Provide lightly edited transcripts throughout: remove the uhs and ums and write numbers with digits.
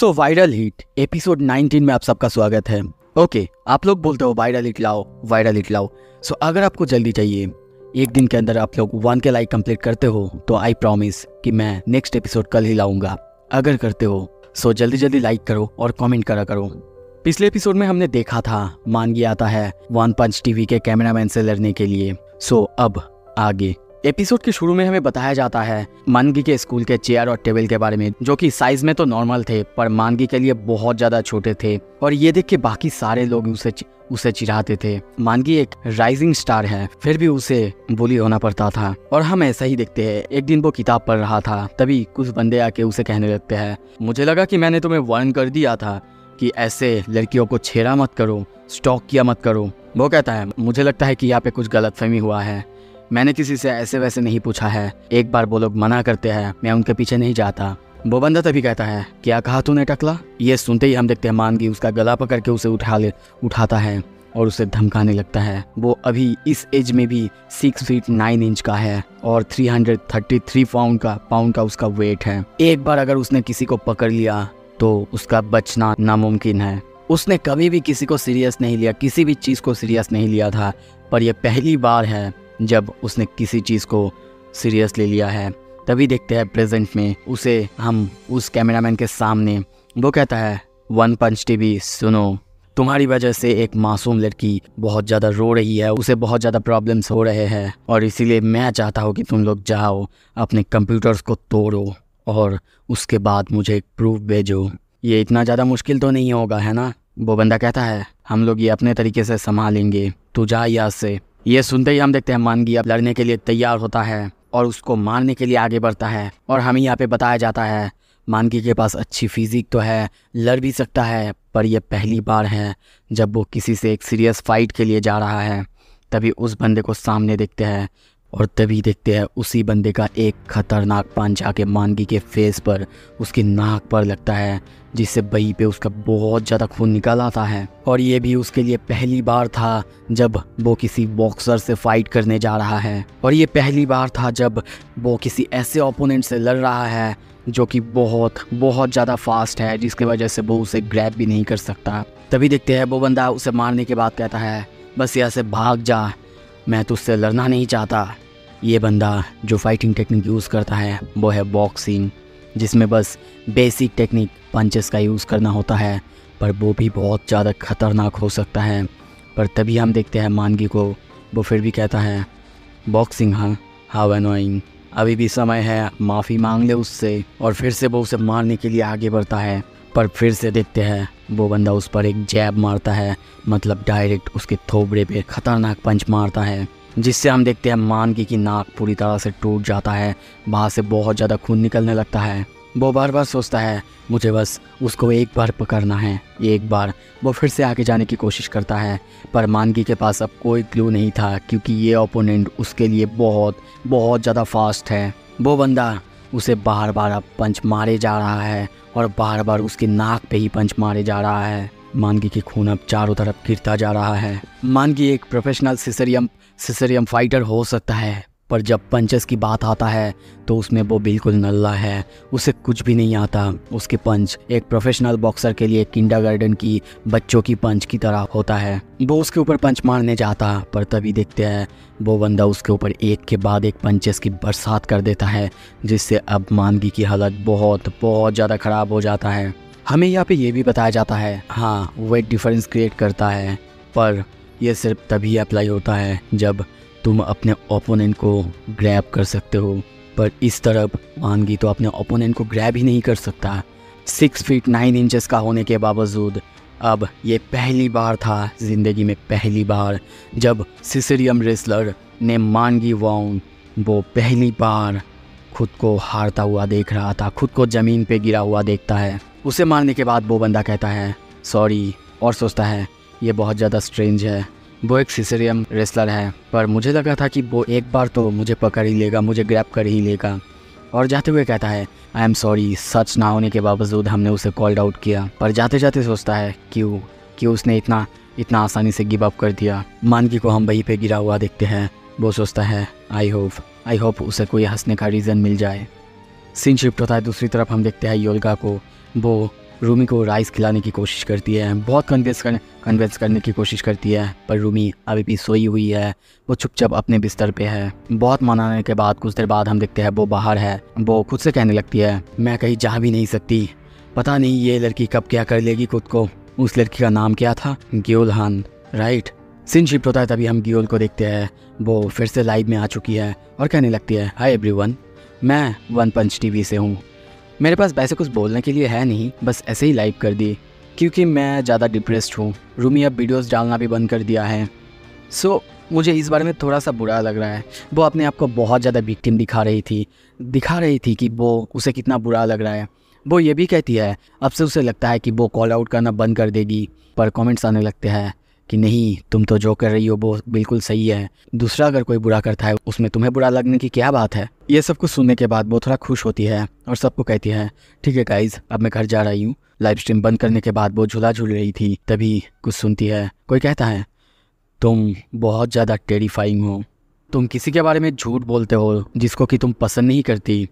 दोस्तों viral hit episode 19 में आप सबका स्वागत है। ओके, आप लोग बोलते हो वायरल हिट लाओ। सो अगर आपको जल्दी चाहिए एक दिन के अंदर आप लोग 1K लाइक कंप्लीट करते हो तो आई प्रॉमिस कि मैं नेक्स्ट एपिसोड कल ही लाऊंगा। अगर करते हो सो जल्दी जल्दी लाइक करो और कमेंट करा करो। पिछले एपिसोड में हमने देखा था मानगी आता है वन पंच टीवी के कैमरामैन से लड़ने के लिए। सो अब आगे एपिसोड के शुरू में हमें बताया जाता है मानगी के स्कूल के चेयर और टेबल के बारे में, जो कि साइज में तो नॉर्मल थे पर मानगी के लिए बहुत ज्यादा छोटे थे। और ये देख के बाकी सारे लोग उसे चिढ़ाते थे। मानगी एक राइजिंग स्टार है, फिर भी उसे बुली होना पड़ता था। और हम ऐसा ही देखते हैं। एक दिन वो किताब पढ़ रहा था, तभी कुछ बंदे आके उसे कहने लगते हैं, मुझे लगा कि मैंने तुम्हें वार्न कर दिया था कि ऐसे लड़कियों को छेड़ा मत करो, स्टॉक किया मत करो। वो कहता है, मुझे लगता है कि यहाँ पे कुछ गलतफहमी हुआ है, मैंने किसी से ऐसे वैसे नहीं पूछा है। एक बार वो लोग मना करते हैं, मैं उनके पीछे नहीं जाता। वो बंदा तभी कहता है, क्या कहा तूने टकला? ये सुनते ही हम देखते हैं मानगी उसका गला पकड़ के उसे उठाता है और उसे धमकाने लगता है। वो अभी इस एज में भी 6 फीट 9 इंच का है और 333 पाउंड का उसका वेट है। एक बार अगर उसने किसी को पकड़ लिया तो उसका बचना नामुमकिन है। उसने कभी भी किसी को सीरियस नहीं लिया, किसी भी चीज़ को सीरियस नहीं लिया था, पर यह पहली बार है जब उसने किसी चीज़ को सीरियसली लिया है। तभी देखते हैं प्रेजेंट में उसे हम उस कैमरामैन के सामने। वो कहता है, वन पंच टीवी सुनो, तुम्हारी वजह से एक मासूम लड़की बहुत ज़्यादा रो रही है, उसे बहुत ज़्यादा प्रॉब्लम्स हो रहे हैं, और इसीलिए मैं चाहता हूँ कि तुम लोग जाओ अपने कंप्यूटर्स को तोड़ो और उसके बाद मुझे एक प्रूफ भेजो। ये इतना ज़्यादा मुश्किल तो नहीं होगा, है ना? वो बंदा कहता है, हम लोग ये अपने तरीके से संभालेंगे, तू जा यहाँ से। ये सुनते ही हम देखते हैं मानगी अब लड़ने के लिए तैयार होता है और उसको मारने के लिए आगे बढ़ता है। और हमें यहाँ पे बताया जाता है मानगी के पास अच्छी फिजिक तो है, लड़ भी सकता है, पर यह पहली बार है जब वो किसी से एक सीरियस फाइट के लिए जा रहा है। तभी उस बंदे को सामने देखते हैं और तभी देखते हैं उसी बंदे का एक खतरनाक पंच आके मानगी के फेस पर, उसकी नाक पर लगता है, जिससे बही पे उसका बहुत ज़्यादा खून निकल आता है। और ये भी उसके लिए पहली बार था जब वो किसी बॉक्सर से फाइट करने जा रहा है, और ये पहली बार था जब वो किसी ऐसे ओपोनेंट से लड़ रहा है जो कि बहुत ज़्यादा फास्ट है, जिसकी वजह से वो उसे ग्रैब भी नहीं कर सकता। तभी देखते हैं वो बंदा उसे मारने के बाद कहता है, बस यहाँ से भाग जा, मैं तुझसे लड़ना नहीं चाहता। ये बंदा जो फाइटिंग टेक्निक यूज़ करता है वो है बॉक्सिंग, जिसमें बस बेसिक टेक्निक पंचेस का यूज़ करना होता है, पर वो भी बहुत ज़्यादा खतरनाक हो सकता है। पर तभी हम देखते हैं मानगी को, वो फिर भी कहता है, बॉक्सिंग हाँ, हाउ एनोइंग, अभी भी समय है, माफ़ी मांग ले उससे। और फिर से वो उसे मारने के लिए आगे बढ़ता है, पर फिर से देखते हैं वो बंदा उस पर एक जैब मारता है, मतलब डायरेक्ट उसके थोबड़े पे खतरनाक पंच मारता है, जिससे हम देखते हैं मानगी की नाक पूरी तरह से टूट जाता है, वहाँ से बहुत ज़्यादा खून निकलने लगता है। वो बार बार सोचता है, मुझे बस उसको एक बार पकड़ना है, एक बार। वो फिर से आगे जाने की कोशिश करता है, पर मानगी के पास अब कोई क्लू नहीं था, क्योंकि ये ओपोनेंट उसके लिए बहुत ज़्यादा फास्ट है। वो बंदा उसे बार बार पंच मारे जा रहा है और बार बार उसकी नाक पे ही पंच मारे जा रहा है। मानगी की खून अब चारों तरफ गिरता जा रहा है। मानगी एक प्रोफेशनल सिसरियम फाइटर हो सकता है, पर जब पंचेस की बात आता है तो उसमें वो बिल्कुल नल्ला है, उसे कुछ भी नहीं आता। उसके पंच एक प्रोफेशनल बॉक्सर के लिए किंडरगार्टन की बच्चों की पंच की तरह होता है। वो उसके ऊपर पंच मारने जाता, पर तभी देखते हैं वो बंदा उसके ऊपर एक के बाद एक पंचेस की बरसात कर देता है, जिससे अब मानगी की हालत बहुत ज़्यादा ख़राब हो जाता है। हमें यहाँ पे ये भी बताया जाता है, हाँ वेट डिफरेंस क्रिएट करता है, पर यह सिर्फ तभी अप्लाई होता है जब तुम अपने ओपोनेंट को ग्रैब कर सकते हो। पर इस तरफ मानगी तो अपने ओपोनेंट को ग्रैब ही नहीं कर सकता। 6 फीट 9 इंचेस का होने के बावजूद अब ये पहली बार था ज़िंदगी में, पहली बार जब सिसरियम रेसलर ने मानगी वाउन, वो पहली बार खुद को हारता हुआ देख रहा था, खुद को ज़मीन पे गिरा हुआ देखता है। उसे मारने के बाद वो बंदा कहता है सॉरी, और सोचता है ये बहुत ज़्यादा स्ट्रेंज है, वो एक सिसरियम रेसलर है, पर मुझे लगा था कि वो एक बार तो मुझे पकड़ ही लेगा, मुझे ग्रैब कर ही लेगा। और जाते हुए कहता है आई एम सॉरी, सच ना होने के बावजूद हमने उसे कॉल्ड आउट किया। पर जाते जाते सोचता है क्यों उसने इतना आसानी से गिव अप कर दिया। मानगी को हम वहीं पे गिरा हुआ देखते हैं। वो सोचता है आई होप उसे कोई हंसने का रीज़न मिल जाए। सीन शिफ्ट होता है दूसरी तरफ। हम देखते हैं योलगा को, वो रूमी को राइस खिलाने की कोशिश करती है, बहुत कन्विंस करने की कोशिश करती है, पर रूमी अभी भी सोई हुई है। वो चुपचाप अपने बिस्तर पे है। बहुत मनाने के बाद कुछ देर बाद हम देखते हैं वो बाहर है। वो खुद से कहने लगती है, मैं कहीं जा भी नहीं सकती, पता नहीं ये लड़की कब क्या कर लेगी खुद को। उस लड़की का नाम क्या था? ग्योल हान, राइट। सीन शिफ्ट होता है, तभी हम ग्योल को देखते हैं। वो फिर से लाइव में आ चुकी है और कहने लगती है, हाय एवरीवन, मैं वन पंच टीवी से हूँ। मेरे पास वैसे कुछ बोलने के लिए है नहीं, बस ऐसे ही लाइव कर दी क्योंकि मैं ज़्यादा डिप्रेस्ड हूँ। रूमी अब वीडियोस डालना भी बंद कर दिया है, सो मुझे इस बारे में थोड़ा सा बुरा लग रहा है। वो अपने आप को बहुत ज़्यादा विक्टिम दिखा रही थी कि वो उसे कितना बुरा लग रहा है। वो ये भी कहती है अब से उसे लगता है कि वो कॉल आउट करना बंद कर देगी, पर कॉमेंट्स आने लगते हैं कि नहीं, तुम तो जो कर रही हो वो बिल्कुल सही है, दूसरा अगर कोई बुरा करता है उसमें तुम्हें बुरा लगने की क्या बात है। ये सब कुछ सुनने के बाद वो थोड़ा खुश होती है और सबको कहती है, ठीक है गाइज, अब मैं घर जा रही हूँ। लाइव स्ट्रीम बंद करने के बाद वो झूला झूल रही थी, तभी कुछ सुनती है, कोई कहता है तुम बहुत ज़्यादा टेरिफाइंग हो, तुम किसी के बारे में झूठ बोलते हो जिसको कि तुम पसंद नहीं करती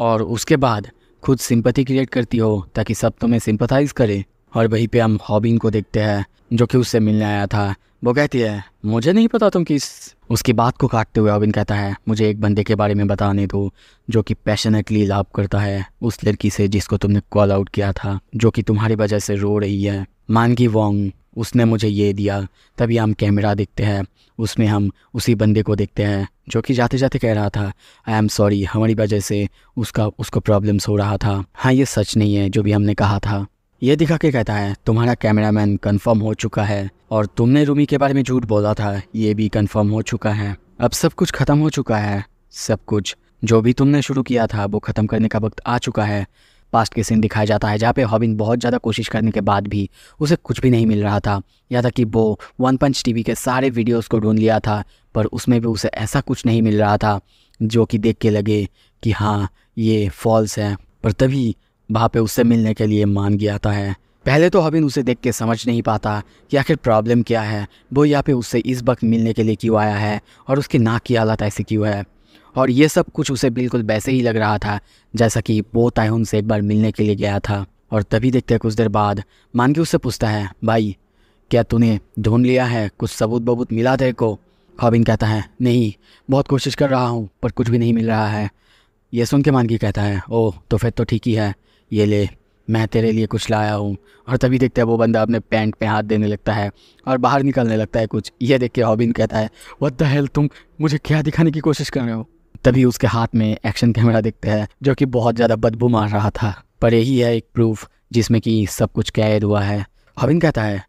और उसके बाद खुद सिंपैथी क्रिएट करती हो ताकि सब तुम्हें सिंपथाइज़ करें। और वहीं पे हम हॉबिन को देखते हैं जो कि उससे मिलने आया था। वो कहती है, मुझे नहीं पता तुम किस। उसकी बात को काटते हुए हॉबिन कहता है, मुझे एक बंदे के बारे में बताने दो जो कि पैशनेटली लव करता है उस लड़की से जिसको तुमने कॉल आउट किया था, जो कि तुम्हारी वजह से रो रही है, मानकी वोंग, उसने मुझे ये दिया। तभी हम कैमरा देखते हैं, उसमें हम उसी बंदे को देखते हैं जो कि जाते जाते कह रहा था, आई एम सॉरी, हमारी वजह से उसको प्रॉब्लम्स हो रहा था, हाँ ये सच नहीं है जो भी हमने कहा था। ये दिखा के कहता है, तुम्हारा कैमरामैन कंफर्म हो चुका है और तुमने रूमी के बारे में झूठ बोला था, ये भी कंफर्म हो चुका है। अब सब कुछ ख़त्म हो चुका है, सब कुछ जो भी तुमने शुरू किया था वो ख़त्म करने का वक्त आ चुका है। पास्ट के सीन दिखाया जाता है जहाँ पे हॉबिन बहुत ज़्यादा कोशिश करने के बाद भी उसे कुछ भी नहीं मिल रहा था। यहाँ तक कि वो वन पंच टीवी के सारे वीडियोस को ढूंढ लिया था पर उसमें भी उसे ऐसा कुछ नहीं मिल रहा था जो कि देख के लगे कि हाँ ये फॉल्स है। पर तभी वहाँ पे उससे मिलने के लिए मान गया आता है। पहले तो हॉबिन उसे देख के समझ नहीं पाता कि आखिर प्रॉब्लम क्या है, वो यहाँ पे उससे इस वक्त मिलने के लिए क्यों आया है और उसकी नाक की हालत ऐसी क्यों है। और ये सब कुछ उसे बिल्कुल वैसे ही लग रहा था जैसा कि वो तायहुन से एक बार मिलने के लिए गया था। और तभी देखते हैं कुछ देर बाद मानकी उससे पूछता है, भाई क्या तूने ढूंढ लिया है, कुछ सबूत बबूत मिला तेरे को? हॉबिन कहता है, नहीं, बहुत कोशिश कर रहा हूँ पर कुछ भी नहीं मिल रहा है। यह सुन के मानकी कहता है, ओह तो फिर तो ठीक ही है, ये ले मैं तेरे लिए कुछ लाया हूँ। और तभी देखते हैं वो बंदा अपने पैंट पे हाथ देने लगता है और बाहर निकलने लगता है कुछ। ये देख के हॉबिन कहता है, व्हाट द हेल, तुम मुझे क्या दिखाने की कोशिश कर रहे हो? तभी उसके हाथ में एक्शन कैमरा देखते हैं जो कि बहुत ज़्यादा बदबू मार रहा था, पर यही है एक प्रूफ जिसमें कि सब कुछ कैद हुआ है। हॉबिन कहता है,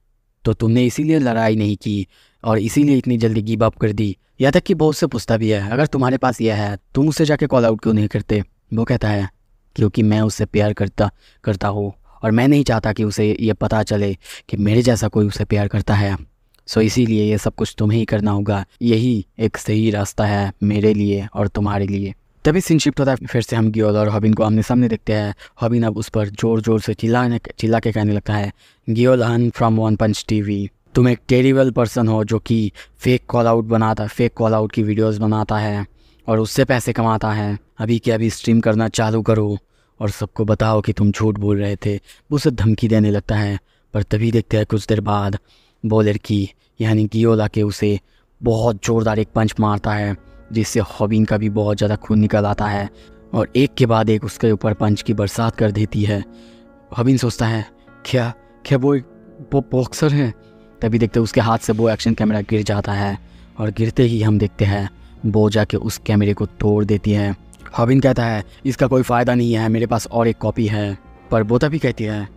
तो तुमने इसीलिए लड़ाई नहीं की और इसीलिए इतनी जल्दी गिव अप कर दी। यहाँ तक कि वो उससे पूछता भी है, अगर तुम्हारे पास यह है तुम उससे जाके कॉल आउट क्यों नहीं करते? वो कहता है, क्योंकि मैं उससे प्यार करता हूँ और मैं नहीं चाहता कि उसे ये पता चले कि मेरे जैसा कोई उसे प्यार करता है, सो इसीलिए ये सब कुछ तुम्हें ही करना होगा, यही एक सही रास्ता है मेरे लिए और तुम्हारे लिए। तभी सीन शिफ्ट होता है, फिर से हम ग्योल और हॉबिन को आमने सामने देखते हैं। हॉबिन अब उस पर ज़ोर ज़ोर से चिल्ला के कहने लगता है, ग्योल हन फ्रॉम वन पंच टीवी, तुम एक टेरिबल पर्सन हो जो कि फेक कॉल आउट की वीडियोज़ बनाता है और उससे पैसे कमाता है। अभी के अभी स्ट्रीम करना चालू करो और सबको बताओ कि तुम झूठ बोल रहे थे। वो उसे धमकी देने लगता है, पर तभी देखते हैं कुछ देर बाद वो लड़की यानी गियोला के उसे बहुत ज़ोरदार एक पंच मारता है जिससे हॉबिन का भी बहुत ज़्यादा खून निकल आता है और एक के बाद एक उसके ऊपर पंच की बरसात कर देती है। हॉबिन सोचता है, क्या वो बॉक्सर है? तभी देखते उसके हाथ से वो एक्शन कैमरा गिर जाता है और गिरते ही हम देखते हैं वो जाके उस कैमरे को तोड़ देती है। हॉबिन कहता है, इसका कोई फ़ायदा नहीं है, मेरे पास और एक कॉपी है। पर वो तभी कहती है,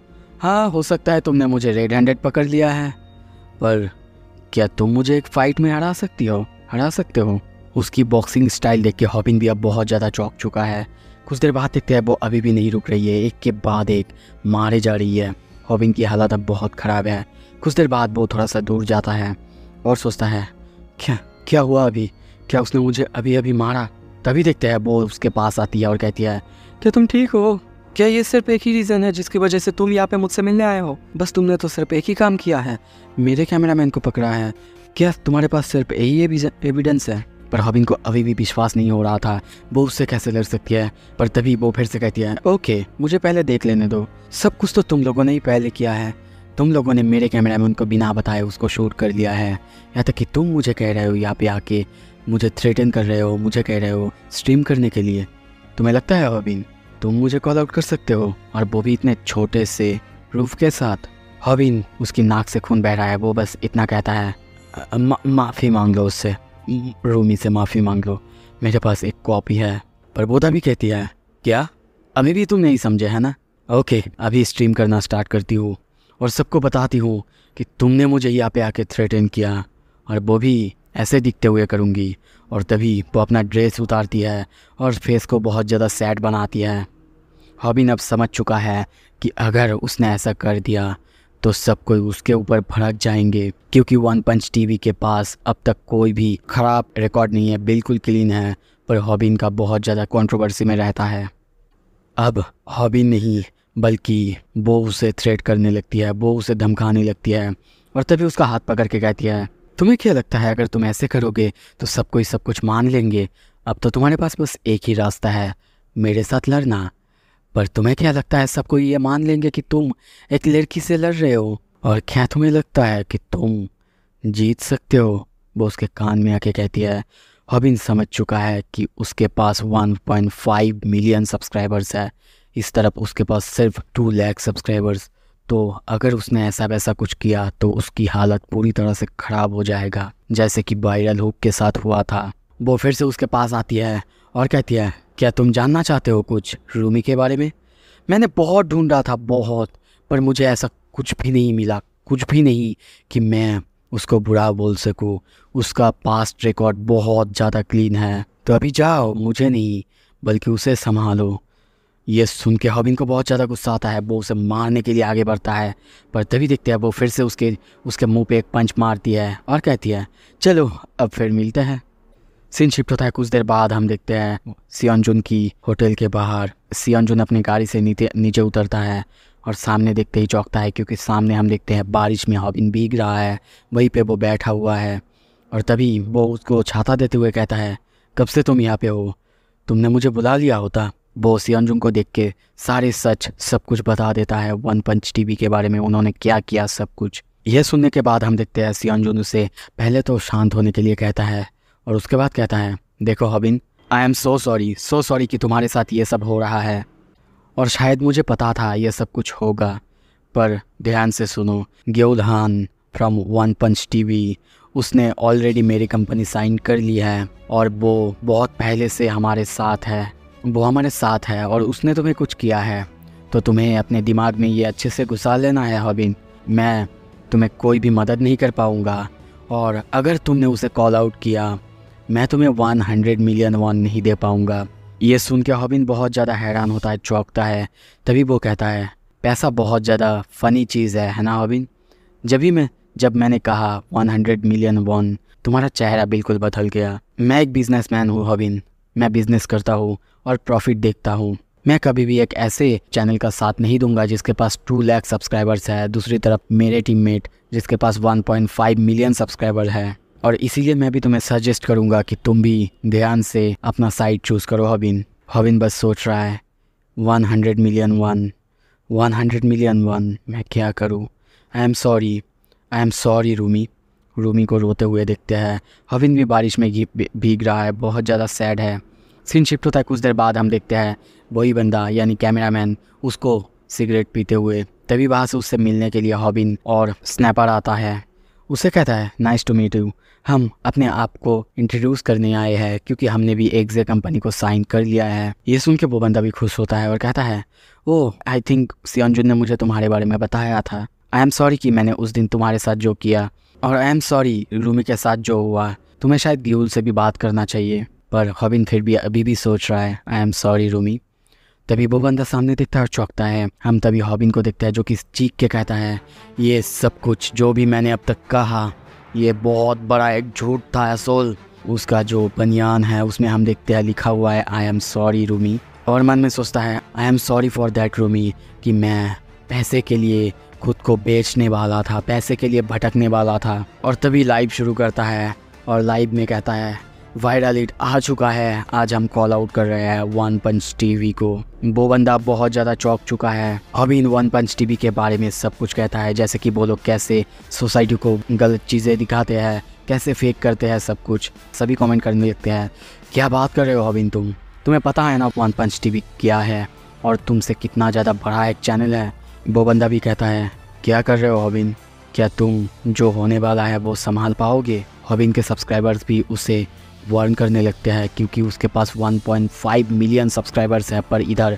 हाँ हो सकता है तुमने मुझे रेड हैंडेड पकड़ लिया है, पर क्या तुम मुझे एक फ़ाइट में हरा सकते हो? उसकी बॉक्सिंग स्टाइल देख के हॉबिन भी अब बहुत ज़्यादा चौंक चुका है। कुछ देर बाद देखते हैं वो अभी भी नहीं रुक रही है, एक के बाद एक मारे जा रही है। हॉबिन की हालत अब बहुत ख़राब है। कुछ देर बाद वो थोड़ा सा दूर जाता है और सोचता है, क्या हुआ अभी? क्या उसने मुझे अभी मारा? तभी देखते हैं वो उसके पास आती है और कहती है, क्या तुम ठीक हो? क्या ये सिर्फ एक ही रीज़न है जिसकी वजह से तुम यहाँ पे मुझसे मिलने आए हो? बस तुमने तो सिर्फ एक ही काम किया है, मेरे कैमरामैन को पकड़ा है। क्या तुम्हारे पास सिर्फ यही एविडेंस है? पर हॉबिन को अभी भी विश्वास नहीं हो रहा था वो उससे कैसे लड़ सकती है। पर तभी वो फिर से कहती है, ओके मुझे पहले देख लेने दो, सब कुछ तो तुम लोगों ने ही पहले किया है, तुम लोगों ने मेरे कैमरा में उनको बिना बताए उसको शूट कर लिया है, यहाँ तक कि तुम मुझे कह रहे हो यहाँ पे आके मुझे थ्रेटन कर रहे हो, मुझे कह रहे हो स्ट्रीम करने के लिए। तुम्हें लगता है हॉबिन तुम मुझे कॉल आउट कर सकते हो, और वो भी इतने छोटे से प्रूफ के साथ। हॉबिन उसकी नाक से खून बह रहा है, वो बस इतना कहता है, माफ़ी मांग लो उससे, रूमी से माफ़ी मांग लो, मेरे पास एक कॉपी है। पर बोधा भी कहती है, क्या अभी भी तुम नहीं समझे है ना, ओके अभी स्ट्रीम करना स्टार्ट करती हूँ और सबको बताती हूँ कि तुमने मुझे यहाँ पे आके थ्रेटन किया, और वो भी ऐसे दिखते हुए करूँगी। और तभी वो अपना ड्रेस उतारती है और फेस को बहुत ज़्यादा सैड बनाती है। हॉबिन अब समझ चुका है कि अगर उसने ऐसा कर दिया तो सब कोई उसके ऊपर भड़क जाएंगे, क्योंकि वन पंच टीवी के पास अब तक कोई भी ख़राब रिकॉर्ड नहीं है, बिल्कुल क्लीन है। पर हॉबिन का बहुत ज़्यादा कंट्रोवर्सी में रहता है। अब हॉबिन नहीं बल्कि वो उसे थ्रेट करने लगती है, वो उसे धमकाने लगती है, और तभी उसका हाथ पकड़ के कहती है, तुम्हें क्या लगता है अगर तुम ऐसे करोगे तो सब कोई सब कुछ मान लेंगे? अब तो तुम्हारे पास बस एक ही रास्ता है, मेरे साथ लड़ना। पर तुम्हें क्या लगता है सब कोई ये मान लेंगे कि तुम एक लड़की से लड़ रहे हो, और क्या तुम्हें लगता है कि तुम जीत सकते हो? वो उसके कान में आके कहती है। हॉबिन समझ चुका है कि उसके पास 1.5 मिलियन सब्सक्राइबर्स है, इस तरफ उसके पास सिर्फ 2 लाख सब्सक्राइबर्स, तो अगर उसने ऐसा वैसा कुछ किया तो उसकी हालत पूरी तरह से ख़राब हो जाएगा, जैसे कि वायरल हुक के साथ हुआ था। वो फिर से उसके पास आती है और कहती है, क्या तुम जानना चाहते हो कुछ रूमी के बारे में? मैंने बहुत ढूंढा था, बहुत, पर मुझे ऐसा कुछ भी नहीं मिला, कुछ भी नहीं कि मैं उसको बुरा बोल सकूं। उसका पास्ट रिकॉर्ड बहुत ज़्यादा क्लीन है। तो अभी जाओ, मुझे नहीं बल्कि उसे संभालो। ये सुन के हॉबिन को बहुत ज़्यादा गुस्सा आता है, वो उसे मारने के लिए आगे बढ़ता है। पर तभी देखते हैं वो फिर से उसके मुँह पर एक पंच मारती है और कहती है, चलो अब फिर मिलते हैं। सीन शिफ्ट होता है। कुछ देर बाद हम देखते हैं सियांजुन की होटल के बाहर। सियांजुन अपनी गाड़ी से नीचे उतरता है और सामने देखते ही चौंकता है, क्योंकि सामने हम देखते हैं बारिश में हॉबिन भीग रहा है, वहीं पे वो बैठा हुआ है। और तभी वो उसको छाता देते हुए कहता है, कब से तुम यहाँ पे हो? तुमने मुझे बुला लिया होता। वो सियांजुन को देख के सारे सच सब कुछ बता देता है, वन पंच टीवी के बारे में उन्होंने क्या किया सब कुछ। यह सुनने के बाद हम देखते हैं सियांजुन उसे पहले तो शांत होने के लिए कहता है, और उसके बाद कहता है, देखो Hobin, I am so sorry कि तुम्हारे साथ ये सब हो रहा है, और शायद मुझे पता था ये सब कुछ होगा। पर ध्यान से सुनो, Gyeol Han from one punch TV, उसने ऑलरेडी मेरी कंपनी साइन कर ली है, और वो बहुत पहले से हमारे साथ है, और उसने तुम्हें कुछ किया है, तो तुम्हें अपने दिमाग में ये अच्छे से घुसा लेना है हॉबिन। मैं तुम्हें कोई भी मदद नहीं कर पाऊँगा, और अगर तुमने उसे कॉल आउट किया मैं तुम्हें 100 मिलियन वॉन नहीं दे पाऊँगा। ये सुन के हॉबिन बहुत ज़्यादा हैरान होता है, चौंकता है। तभी वो कहता है, पैसा बहुत ज़्यादा फ़नी चीज़ है ना हॉबिन? जब मैंने कहा 100 मिलियन वॉन, तुम्हारा चेहरा बिल्कुल बदल गया। मैं एक बिजनेसमैन हूँ हॉबिन, मैं बिज़नेस करता हूँ और प्रॉफिट देखता हूँ। मैं कभी भी एक ऐसे चैनल का साथ नहीं दूंगा जिसके पास 2 लाख सब्सक्राइबर्स है, दूसरी तरफ मेरे टीममेट जिसके पास 1.5 मिलियन सब्सक्राइबर है। और इसीलिए मैं भी तुम्हें सजेस्ट करूंगा कि तुम भी ध्यान से अपना साइट चूज़ करो हॉबिन। हॉबिन बस सोच रहा है, 100 मिलियन वन, मैं क्या करूं? I am sorry Rumi. Rumi को रोते हुए देखते हैं। हॉबिन भी बारिश में भीग रहा है, बहुत ज़्यादा सैड है। सीन शिफ्ट होता है। कुछ देर बाद हम देखते हैं वही बंदा यानी कैमरामैन उसको सिगरेट पीते हुए। तभी वहाँ से उससे मिलने के लिए हॉबिन और स्नैपर आता है। उसे कहता है, नाइस टू मीट यू, हम अपने आप को इंट्रोड्यूस करने आए हैं, क्योंकि हमने भी एक्जे कंपनी को साइन कर लिया है। ये सुन के वो बंदा भी खुश होता है और कहता है, ओह आई थिंक सियांजुन ने मुझे तुम्हारे बारे में बताया था। आई एम सॉरी कि मैंने उस दिन तुम्हारे साथ जो किया, और आई एम सॉरी रूमी के साथ जो हुआ। तुम्हें शायद ग्योल से भी बात करना चाहिए। पर हॉबिन फिर भी अभी भी सोच रहा है, आई एम सॉरी रूमी। तभी वो बंदा सामने दिखता है और चौंकता है। हम तभी हॉबिन को देखते हैं, जो कि चीख के कहता है, ये सब कुछ जो भी मैंने अब तक कहा ये बहुत बड़ा एक झूठ था असोल। उसका जो बनियान है उसमें हम देखते हैं लिखा हुआ है, आई एम सॉरी रूमी। और मन में सोचता है, I am sorry for that Rumi, कि मैं पैसे के लिए खुद को बेचने वाला था, पैसे के लिए भटकने वाला था। और तभी लाइव शुरू करता है और लाइव में कहता है, वायरल हिट आ चुका है। आज हम कॉल आउट कर रहे हैं वन पंच टीवी को। वो बंदा बहुत ज़्यादा चौंक चुका है। हॉबिन वन पंच टीवी के बारे में सब कुछ कहता है, जैसे कि वो लोग कैसे सोसाइटी को गलत चीज़ें दिखाते हैं, कैसे फेक करते हैं सब कुछ। सभी कमेंट करने लगते हैं, क्या बात कर रहे हो हॉबिन, तुम्हें पता है ना वन पंच टीवी क्या है और तुमसे कितना ज़्यादा बड़ा एक चैनल है। वो बंदा भी कहता है, क्या कर रहे हो हॉबिन, क्या तुम जो होने वाला है वो संभाल पाओगे। हॉबिन के सब्सक्राइबर्स भी उसे वार्न करने लगते हैं क्योंकि उसके पास 1.5 मिलियन सब्सक्राइबर्स हैं, पर इधर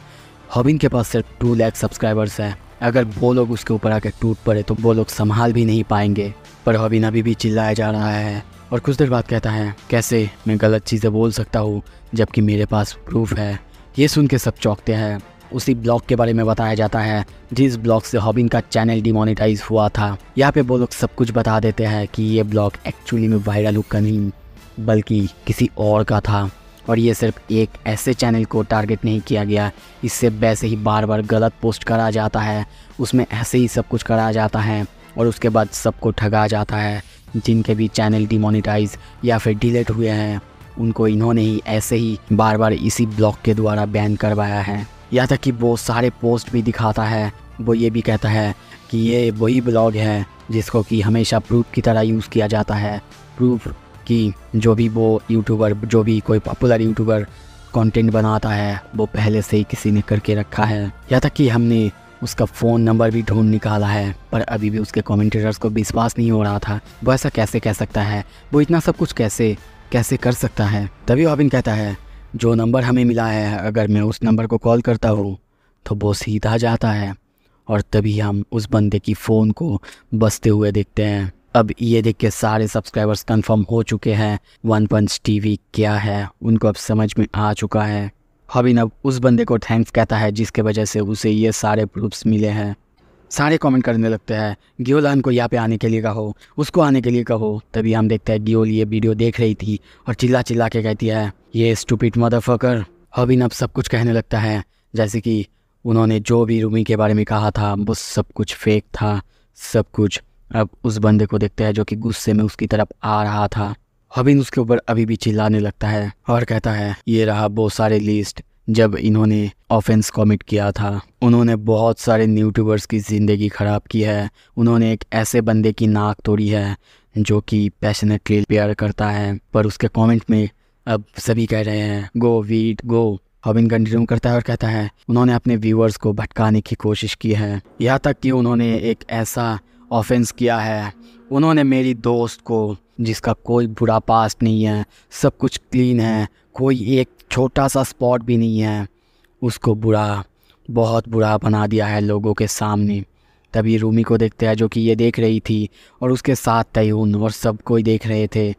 हॉबिन के पास सिर्फ 2 लाख सब्सक्राइबर्स हैं। अगर वो लोग उसके ऊपर आकर टूट पड़े तो वो लोग संभाल भी नहीं पाएंगे। पर हॉबिन अभी भी चिल्लाया जा रहा है और कुछ देर बाद कहता है, कैसे मैं गलत चीज़ें बोल सकता हूँ जबकि मेरे पास प्रूफ है। ये सुन के सब चौंकते हैं। उसी ब्लॉग के बारे में बताया जाता है जिस ब्लॉग से हॉबिन का चैनल डिमोनेटाइज हुआ था। यहाँ पे वो लोग सब कुछ बता देते हैं कि ये ब्लॉग एक्चुअली में वायरल हुआ नहीं बल्कि किसी और का था, और ये सिर्फ एक ऐसे चैनल को टारगेट नहीं किया गया। इससे वैसे ही बार बार गलत पोस्ट करा जाता है, उसमें ऐसे ही सब कुछ करा जाता है और उसके बाद सबको ठगा जाता है। जिनके भी चैनल डिमोनेटाइज या फिर डिलीट हुए हैं उनको इन्होंने ही ऐसे ही बार बार इसी ब्लॉग के द्वारा बैन करवाया है। यहाँ तक कि वो सारे पोस्ट भी दिखाता है। वो ये भी कहता है कि ये वही ब्लॉग है जिसको कि हमेशा प्रूफ की तरह यूज़ किया जाता है। प्रूफ कि जो भी वो यूट्यूबर, जो भी कोई पॉपुलर यूट्यूबर कंटेंट बनाता है वो पहले से ही किसी ने करके रखा है। यहाँ तक कि हमने उसका फ़ोन नंबर भी ढूंढ निकाला है, पर अभी भी उसके कमेंटेटर्स को विश्वास नहीं हो रहा था। वो ऐसा कैसे कह सकता है, वो इतना सब कुछ कैसे कैसे कर सकता है। तभी हॉबिन कहता है, जो नंबर हमें मिला है अगर मैं उस नंबर को कॉल करता हूँ तो वो सीधा जाता है। और तभी हम उस बंदे की फ़ोन को बजते हुए देखते हैं। अब ये देख के सारे सब्सक्राइबर्स कंफर्म हो चुके हैं वन पंच टीवी क्या है, उनको अब समझ में आ चुका है। हॉबिन अब उस बंदे को थैंक्स कहता है जिसके वजह से उसे ये सारे प्रूफ्स मिले हैं। सारे कमेंट करने लगते हैं, ग्योल हान को यहाँ पे आने के लिए कहो, उसको आने के लिए कहो। तभी हम देखते हैं ग्योल ये वीडियो देख रही थी और चिल्ला चिल्ला के कहती है, ये स्टूपिड मदरफकर। हॉबिन अब सब कुछ कहने लगता है, जैसे कि उन्होंने जो भी रूमी के बारे में कहा था वो सब कुछ फेक था, सब कुछ। अब उस बंदे को देखते हैं जो कि गुस्से में उसकी तरफ आ रहा था। हॉबिन उसके ऊपर अभी भी चिल्लाने लगता है और कहता है, ये रहा वो सारे लिस्ट जब इन्होंने ऑफेंस कमिट किया था। उन्होंने बहुत सारे यूट्यूबर्स की ज़िंदगी ख़राब की है। उन्होंने एक ऐसे बंदे की नाक तोड़ी है जो कि पैशनेटली प्यार करता है। पर उसके कॉमेंट में अब सभी कह रहे हैं, गो वीट गो। हॉबिन कंटिन्यू करता है और कहता है, उन्होंने अपने व्यूअर्स को भटकाने की कोशिश की है। यहाँ तक कि उन्होंने एक ऐसा ऑफेंस किया है, उन्होंने मेरी दोस्त को, जिसका कोई बुरा पास्ट नहीं है, सब कुछ क्लीन है, कोई एक छोटा सा स्पॉट भी नहीं है, उसको बुरा, बहुत बुरा बना दिया है लोगों के सामने। तभी रूमी को देखते हैं जो कि ये देख रही थी और उसके साथ तयून और सब कोई देख रहे थे।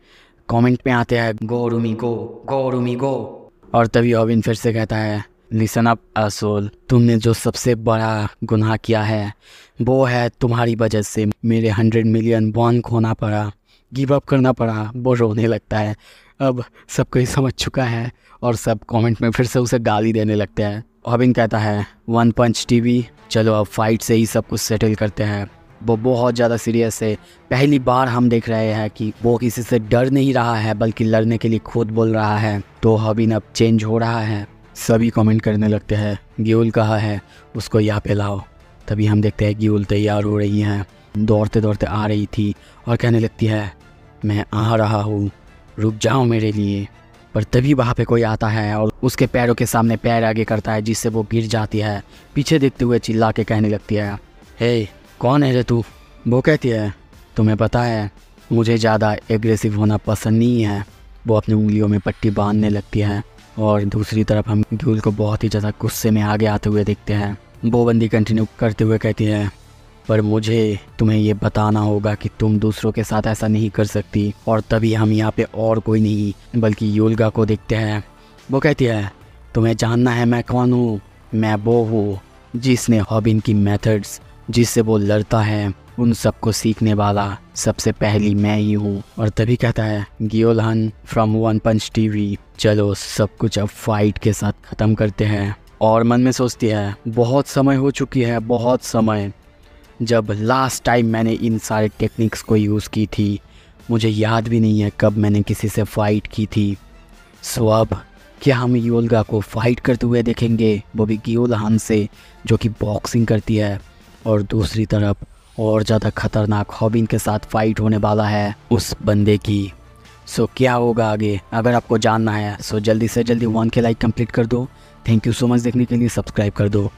कमेंट में आते हैं, गो रूमी गो, गो रूमी गो। और तभी हॉबिन फिर से कहता है, लिसन अप असोल, तुमने जो सबसे बड़ा गुनाह किया है वो है तुम्हारी वजह से मेरे 100 मिलियन वॉन खोना पड़ा, गिव अप करना पड़ा। वो रोने लगता है। अब सब कोई समझ चुका है और सब कमेंट में फिर से उसे गाली देने लगते हैं। हॉबिन कहता है, वन पंच टीवी चलो अब फाइट से ही सब कुछ सेटल करते हैं। वो बहुत ज़्यादा सीरियस है। पहली बार हम देख रहे हैं कि वो किसी से डर नहीं रहा है बल्कि लड़ने के लिए खुद बोल रहा है। तो हॉबिन अब चेंज हो रहा है। सभी कमेंट करने लगते हैं, ग्योल कहाँ है, उसको यहाँ पे लाओ। तभी हम देखते हैं ग्योल तैयार हो रही हैं, दौड़ते दौड़ते आ रही थी और कहने लगती है, मैं आ रहा हूँ, रुक जाओ मेरे लिए। पर तभी वहाँ पे कोई आता है और उसके पैरों के सामने पैर आगे करता है जिससे वो गिर जाती है। पीछे देखते हुए चिल्ला के कहने लगती है, हे कौन है रे तू। वो कहती है, तुम्हें पता है मुझे ज़्यादा एग्रेसिव होना पसंद नहीं है। वो अपनी उंगलियों में पट्टी बांधने लगती है। और दूसरी तरफ हम ग्योल को बहुत ही ज़्यादा गुस्से में आगे आते हुए देखते हैं। वो बंदी कंटिन्यू करते हुए कहती है, पर मुझे तुम्हें ये बताना होगा कि तुम दूसरों के साथ ऐसा नहीं कर सकती। और तभी हम यहाँ पे और कोई नहीं बल्कि योलगा को देखते हैं। वो कहती है, तुम्हें जानना है मैं कौन हूँ, मैं वो हूँ जिसने हॉबिन की मेथड्स, जिससे वो लड़ता है, उन सबको सीखने वाला सबसे पहली मैं ही हूँ। और तभी कहता है, Gyeol Han from one punch TV चलो सब कुछ अब फाइट के साथ ख़त्म करते हैं। और मन में सोचती है, बहुत समय हो चुकी है, बहुत समय, जब लास्ट टाइम मैंने इन सारे टेक्निक्स को यूज़ की थी। मुझे याद भी नहीं है कब मैंने किसी से फ़ाइट की थी। सो अब क्या हम योलगा को फाइट करते हुए देखेंगे, वो भी ग्योल हान से, जो कि बॉक्सिंग करती है, और दूसरी तरफ और ज़्यादा खतरनाक हॉबिन के साथ फाइट होने वाला है उस बंदे की। सो क्या होगा आगे, अगर आपको जानना है सो जल्दी से जल्दी 1K लाइक कंप्लीट कर दो। थैंक यू सो मच देखने के लिए, सब्सक्राइब कर दो।